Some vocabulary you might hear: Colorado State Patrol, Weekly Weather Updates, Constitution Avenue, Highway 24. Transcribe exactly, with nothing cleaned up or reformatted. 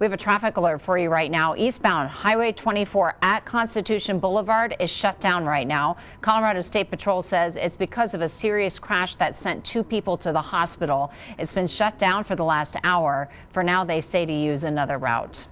We have a traffic alert for you right now. Eastbound Highway twenty-four at Constitution Boulevard is shut down right now. Colorado State Patrol says it's because of a serious crash that sent two people to the hospital. It's been shut down for the last hour. For now, they say to use another route.